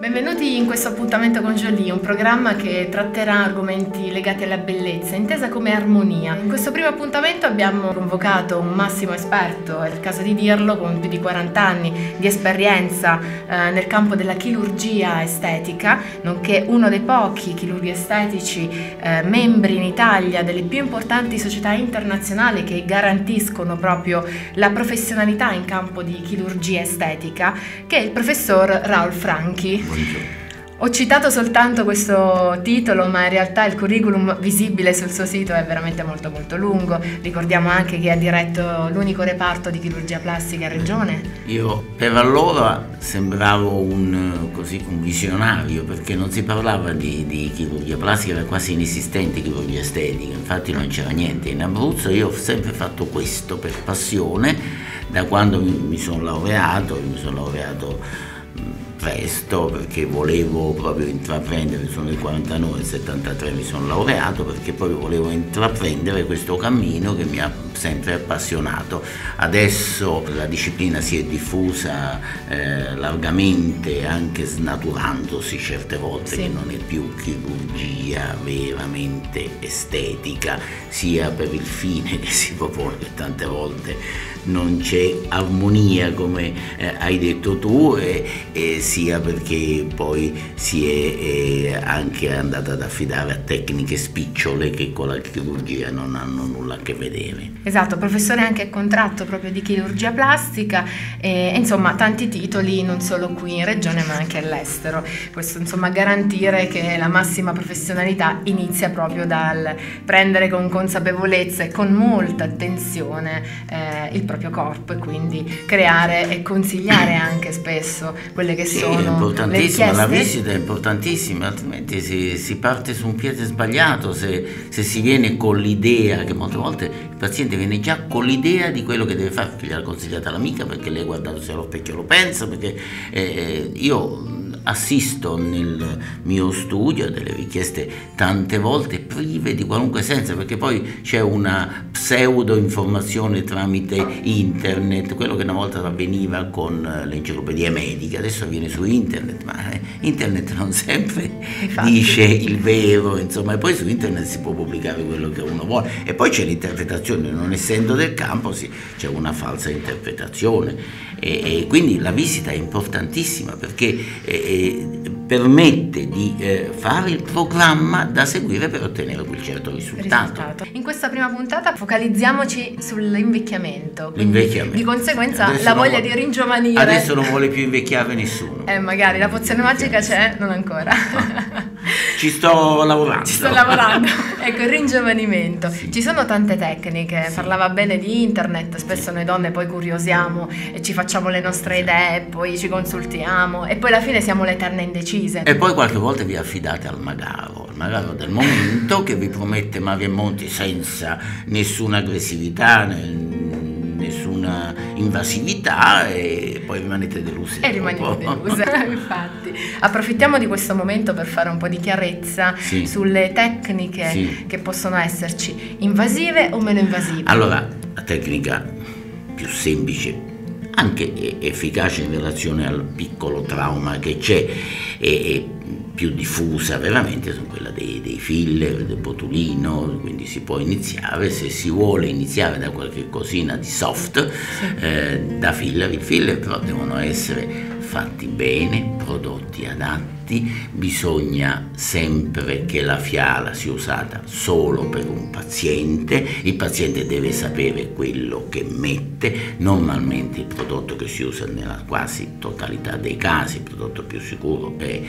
Benvenuti in questo appuntamento con Jolie, un programma che tratterà argomenti legati alla bellezza, intesa come armonia. In questo primo appuntamento abbiamo convocato un massimo esperto, è il caso di dirlo, con più di 40 anni di esperienza nel campo della chirurgia estetica, nonché uno dei pochi chirurghi estetici membri in Italia delle più importanti società internazionali che garantiscono proprio la professionalità in campo di chirurgia estetica, che è il professor Raoul Franchi. Buongiorno. Ho citato soltanto questo titolo, ma in realtà il curriculum visibile sul suo sito è veramente molto lungo. Ricordiamo anche che ha diretto l'unico reparto di chirurgia plastica in regione. Io per allora sembravo un visionario, perché non si parlava di chirurgia plastica, era quasi inesistente chirurgia estetica, infatti non c'era niente in Abruzzo. Io ho sempre fatto questo per passione, da quando mi sono laureato, presto, perché volevo proprio intraprendere, sono del 49, del 73 mi sono laureato, perché proprio volevo intraprendere questo cammino che mi ha sempre appassionato. Adesso la disciplina si è diffusa largamente, anche snaturandosi certe volte, sì, che non è più chirurgia veramente estetica, sia per il fine che si propone, che tante volte non c'è armonia, come hai detto tu, e sia perché poi si è anche andata ad affidare a tecniche spicciole che con la chirurgia non hanno nulla a che vedere. Esatto, professore anche contratto proprio di chirurgia plastica e insomma tanti titoli, non solo qui in regione ma anche all'estero. Questo insomma garantire che la massima professionalità inizia proprio dal prendere con consapevolezza e con molta attenzione il proprio corpo, e quindi creare e consigliare anche spesso quelle che sì, sono le richieste. La visita è importantissima, altrimenti si parte su un piede sbagliato se si viene con l'idea, che molte volte il paziente viene già con l'idea di quello che deve fare, perché gliel'ha consigliata l'amica, perché lei guardandosi allo specchio lo pensa, perché io assisto nel mio studio a delle richieste tante volte prive di qualunque senso, perché poi c'è una pseudo informazione tramite internet, quello che una volta avveniva con l'enciclopedia medica adesso avviene su internet, ma internet non sempre dice il vero, insomma, e poi su internet si può pubblicare quello che uno vuole, e poi c'è l'interpretazione, non essendo del campo c'è una falsa interpretazione, e quindi la visita è importantissima, perché permette di fare il programma da seguire per ottenere quel certo risultato. In questa prima puntata focalizziamoci sull'invecchiamento, di conseguenza adesso la voglia di ringiovanire. Adesso non vuole più invecchiare nessuno. Magari la pozione magica c'è, non ancora. No. Ci sto lavorando. Ecco, il ringiovanimento. Sì. Ci sono tante tecniche, sì, parlava bene di internet, spesso sì, noi donne poi curiosiamo e ci facciamo le nostre sì, idee, poi ci consultiamo e poi alla fine siamo le eterne indecise. E poi qualche volta vi affidate al magaro, del momento, che vi promette mari e monti senza nessuna aggressività, nessuna invasività, e poi rimanete deluse. E rimanete deluse, infatti. Approfittiamo di questo momento per fare un po' di chiarezza, sì, sulle tecniche, sì, che possono esserci invasive o meno invasive. Allora, la tecnica più semplice, anche efficace in relazione al piccolo trauma che c'è, e più diffusa veramente, sono quella dei filler, del botulino, quindi si può iniziare, se si vuole iniziare da qualche cosina di soft, sì, da filler. I filler però devono essere fatti bene, prodotti adatti, bisogna sempre che la fiala sia usata solo per un paziente, il paziente deve sapere quello che mette, normalmente il prodotto che si usa nella quasi totalità dei casi, il prodotto più sicuro è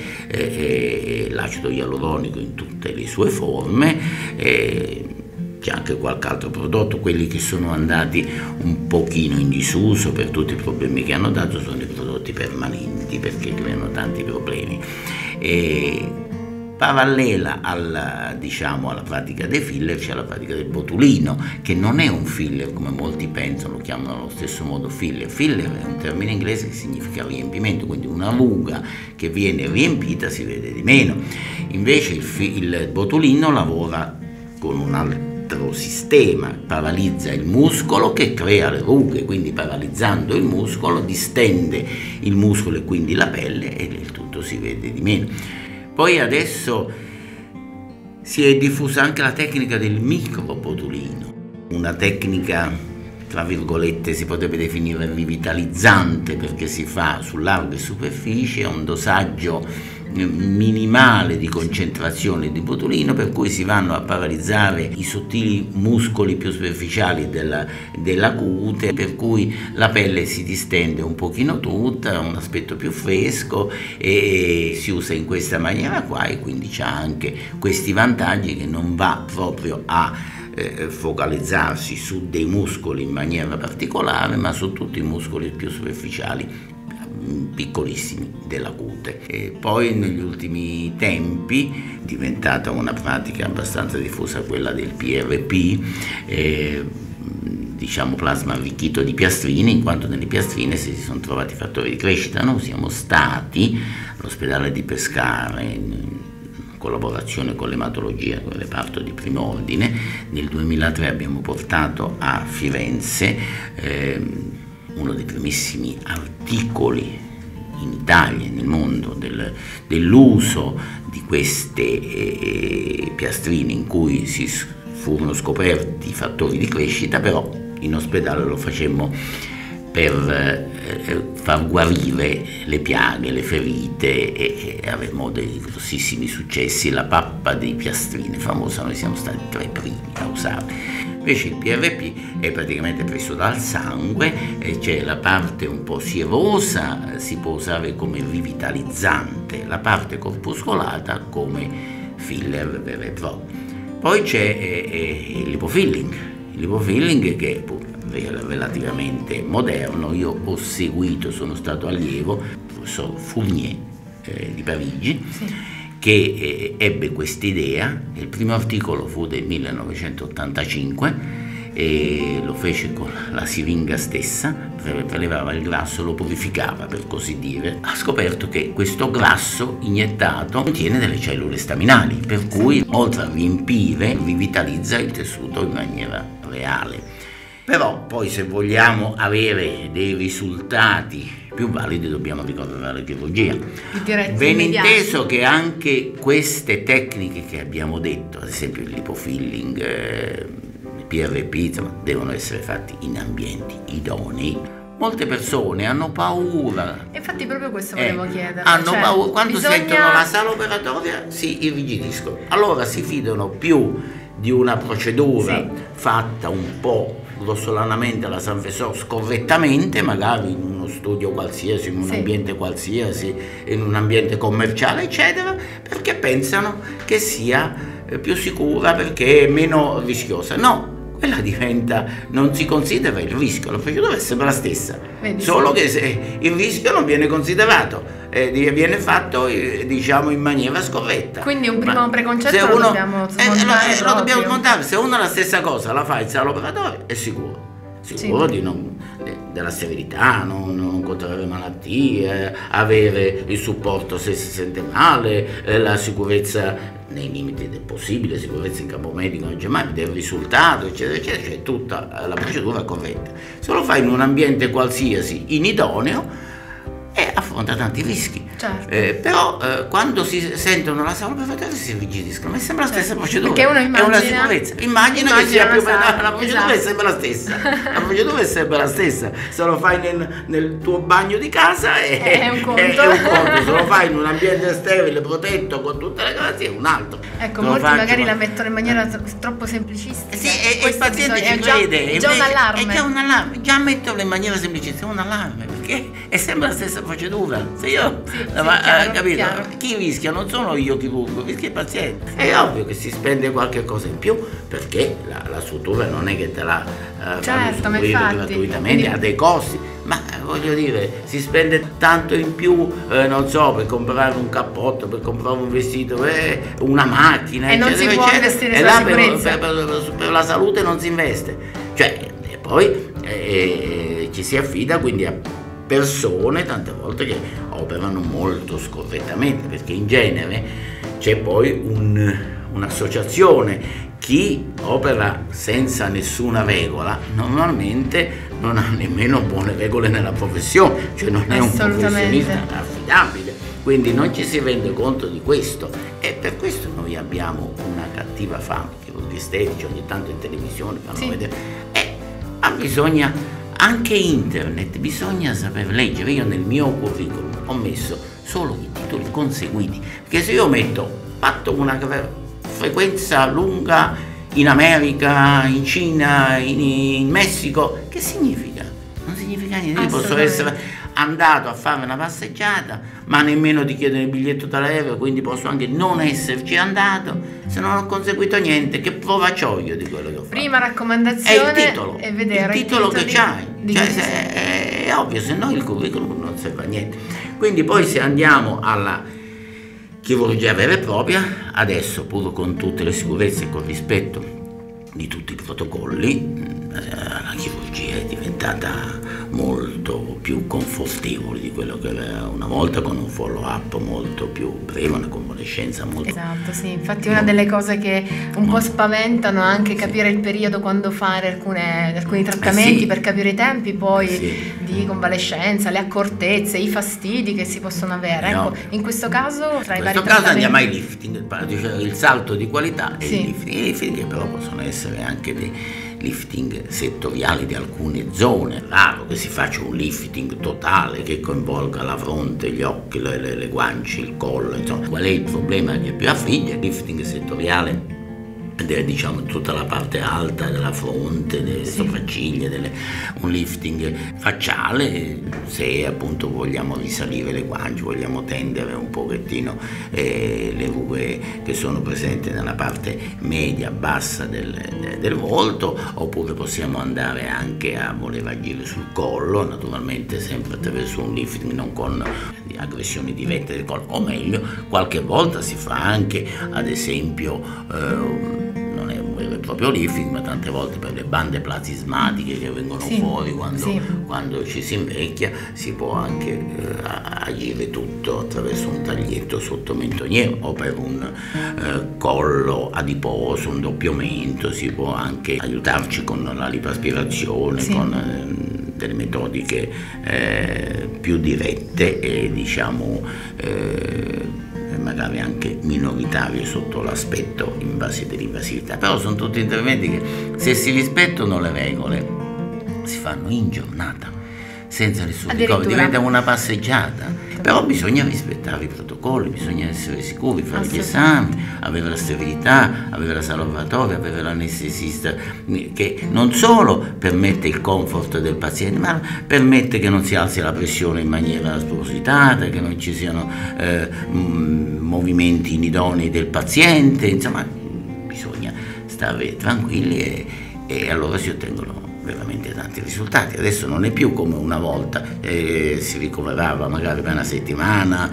l'acido ialuronico in tutte le sue forme, c'è anche qualche altro prodotto, quelli che sono andati un pochino in disuso per tutti i problemi che hanno dato sono i prodotti permanenti, perché creano tanti problemi. E parallela alla pratica dei filler c'è la pratica del botulino, che non è un filler come molti pensano, lo chiamano allo stesso modo filler. Filler è un termine inglese che significa riempimento, quindi una ruga che viene riempita si vede di meno. Invece il botulino lavora con un altro elettrosistema, paralizza il muscolo che crea le rughe, quindi paralizzando il muscolo distende il muscolo e quindi la pelle e il tutto si vede di meno. Poi adesso si è diffusa anche la tecnica del micropotulino, una tecnica tra virgolette si potrebbe definire rivitalizzante perché si fa su larghe superfici, a un dosaggio minimale di concentrazione di botulino, per cui si vanno a paralizzare i sottili muscoli più superficiali della cute, per cui la pelle si distende un pochino tutta, ha un aspetto più fresco e si usa in questa maniera qua, e quindi c'ha anche questi vantaggi che non va proprio a focalizzarsi su dei muscoli in maniera particolare, ma su tutti i muscoli più superficiali, piccolissimi, della cute. E poi negli ultimi tempi è diventata una pratica abbastanza diffusa quella del PRP, diciamo plasma arricchito di piastrine, in quanto nelle piastrine si sono trovati fattori di crescita. Noi siamo stati all'ospedale di Pescara in collaborazione con l'ematologia, con il reparto di primo ordine. Nel 2003 abbiamo portato a Firenze uno dei primissimi articoli in Italia e nel mondo dell'uso di queste piastrine, in cui furono scoperti i fattori di crescita, però in ospedale lo facemmo per far guarire le piaghe, le ferite, e avremo dei grossissimi successi. La pappa di piastrine famosa, noi siamo stati tra i primi a usarla. Invece il PRP è praticamente preso dal sangue, c'è la parte un po' sierosa, si può usare come rivitalizzante, la parte corpuscolata come filler vero e proprio. Poi c'è il lipofilling che è pure relativamente moderno. Io ho seguito, sono stato allievo, il professor Fournier di Parigi, sì, che ebbe quest'idea. Il primo articolo fu del 1985 e lo fece con la siringa stessa, prelevava il grasso, lo purificava per così dire. Ha scoperto che questo grasso iniettato contiene delle cellule staminali, per cui oltre a riempire rivitalizza il tessuto in maniera reale. Però poi se vogliamo avere dei risultati più validi dobbiamo ricorrere alla chirurgia. Ben inteso che anche queste tecniche che abbiamo detto, ad esempio il lipofilling, il PRP, insomma, devono essere fatti in ambienti idonei. Molte persone hanno paura. Infatti proprio questo volevo chiedere. Hanno paura, quando sentono la sala operatoria si irrigidiscono. Allora si fidano più di una procedura fatta un po' grossolanamente alla San Vesor, scorrettamente, magari in uno studio qualsiasi, in un ambiente qualsiasi, in un ambiente commerciale eccetera, perché pensano che sia più sicura perché è meno rischiosa. No, quella diventa, non si considera il rischio, la procedura è sempre la stessa. Vedi, solo che se il rischio non viene considerato, viene fatto diciamo in maniera scorretta. Quindi un primo preconcetto lo dobbiamo smontare. Lo dobbiamo smontare. Se uno la stessa cosa la fa il salo operatore è sicuro di della severità, non contrarre malattie, avere il supporto se si sente male, la sicurezza nei limiti del possibile, sicurezza in campo medico non c'è mai, del risultato eccetera eccetera, cioè tutta la procedura corretta. Se lo fai in un ambiente qualsiasi inidoneo affronta tanti rischi, però quando si sentono la sala operatoria si rigidiscono, ma sembra la stessa procedura, perché uno immagina, è una sicurezza, immagina che sia più bella, la procedura è sempre la stessa, la procedura è sempre la stessa. Se lo fai nel tuo bagno di casa è un conto, se lo fai in un ambiente sterile, protetto, con tutte le garanzie è un altro. Ecco, molti magari la mettono in maniera troppo semplicistica, e il paziente ci crede, è già un allarme, già metterlo in maniera semplicistica è un allarme, perché è sempre la stessa procedura. Se io chiaro, capito? Chiaro. Chi rischia non sono io chirurgo, rischia il paziente. È ovvio che si spende qualche cosa in più perché la struttura non è che te la fanno gratuitamente, ha dei costi, ma voglio dire, si spende tanto in più, non so, per comprare un cappotto, per comprare un vestito, una macchina, e eccetera, non si può investire sulla sicurezza. Per la salute non si investe, cioè, e poi ci si affida quindi a persone tante volte che operano molto scorrettamente, perché in genere c'è poi un'associazione chi opera senza nessuna regola normalmente non ha nemmeno buone regole nella professione, cioè non è un professionista affidabile, quindi non ci si rende conto di questo, e per questo noi abbiamo una cattiva fama, che gli estetici ogni tanto in televisione fanno vedere, bisogna anche internet, bisogna saper leggere. Io nel mio curriculum ho messo solo i titoli conseguiti, perché se io metto fatto una frequenza lunga in America, in Cina, in Messico, che significa? Non significa niente. Io posso essere andato a fare una passeggiata, ma nemmeno di chiedere il biglietto dall'aereo, quindi posso anche non esserci andato. Se non ho conseguito niente, che prova c'ho io di quello che ho fatto? Prima raccomandazione è il titolo, è vedere il titolo che c'hai, è ovvio, se no il curriculum non serve a niente. Quindi poi se andiamo alla chirurgia vera e propria, adesso pur con tutte le sicurezze e con rispetto di tutti i protocolli, la chirurgia è diventata molto più confortevole di quello che era una volta, con un follow up molto più breve, una convalescenza molto... Esatto, sì, infatti una delle cose che un po' spaventano anche capire il periodo, quando fare alcuni trattamenti per capire i tempi poi di convalescenza, le accortezze, i fastidi che si possono avere, ecco, in questo caso tra i vari trattamenti... andiamo ai lifting, il salto di qualità e i lifting, che però possono essere anche dei lifting settoriali di alcune zone. Raro che si faccia un lifting totale che coinvolga la fronte, gli occhi, le guance, il collo, insomma. Qual è il problema che più affligge? Il lifting settoriale, diciamo tutta la parte alta della fronte, delle sopracciglia, un lifting facciale, se appunto vogliamo risalire le guance, vogliamo tendere un pochettino le rughe che sono presenti nella parte media bassa del volto, oppure possiamo andare anche a voler agire sul collo, naturalmente sempre attraverso un lifting, non con aggressioni dirette del collo, o meglio qualche volta si fa anche ad esempio proprio lifting, ma tante volte per le bande plasmatiche che vengono fuori quando ci si invecchia, si può anche agire tutto attraverso un taglietto sotto mentoniero, o per un collo adiposo, un doppiamento, si può anche aiutarci con la lipoaspirazione, con delle metodiche più dirette e diciamo magari anche minoritarie sotto l'aspetto dell'invasività. Però sono tutti interventi che, se si rispettano le regole, si fanno in giornata senza nessun ricordo, diventa una passeggiata. Però bisogna rispettare i protocolli, bisogna essere sicuri, fare gli esami, avere la sterilità, avere la salvatoria, avere l'anestesista, che non solo permette il comfort del paziente, ma permette che non si alzi la pressione in maniera spropositata, che non ci siano movimenti inidonei del paziente. Insomma, bisogna stare tranquilli e allora si ottengono veramente tanti risultati. Adesso non è più come una volta, si ricoverava magari per una settimana,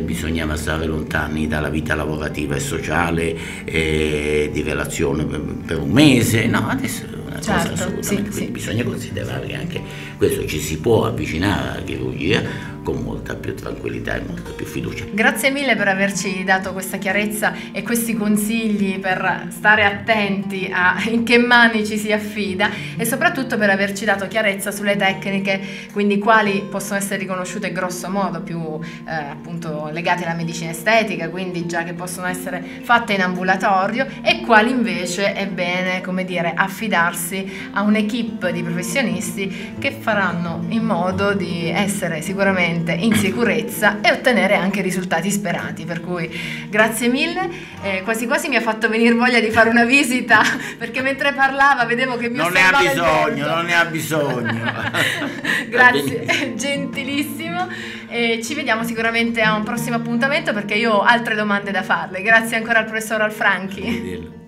bisognava stare lontani dalla vita lavorativa e sociale, di relazione per un mese. No, adesso è una cosa assolutamente, quindi bisogna considerare che anche questo, ci si può avvicinare alla chirurgia con molta più tranquillità e molta più fiducia. Grazie mille per averci dato questa chiarezza e questi consigli per stare attenti a in che mani ci si affida, e soprattutto per averci dato chiarezza sulle tecniche, quindi quali possono essere riconosciute grosso modo, più appunto legate alla medicina estetica, quindi già che possono essere fatte in ambulatorio, e quali invece è bene, come dire, affidarsi a un'equipe di professionisti che faranno in modo di essere sicuramente in sicurezza e ottenere anche i risultati sperati. Per cui grazie mille, quasi quasi mi ha fatto venire voglia di fare una visita, perché mentre parlava vedevo che mi osservava il vento. Non ne ha bisogno, non ne ha bisogno. Grazie, gentilissimo, e ci vediamo sicuramente a un prossimo appuntamento, perché io ho altre domande da farle. Grazie ancora al professor Raoul Franchi.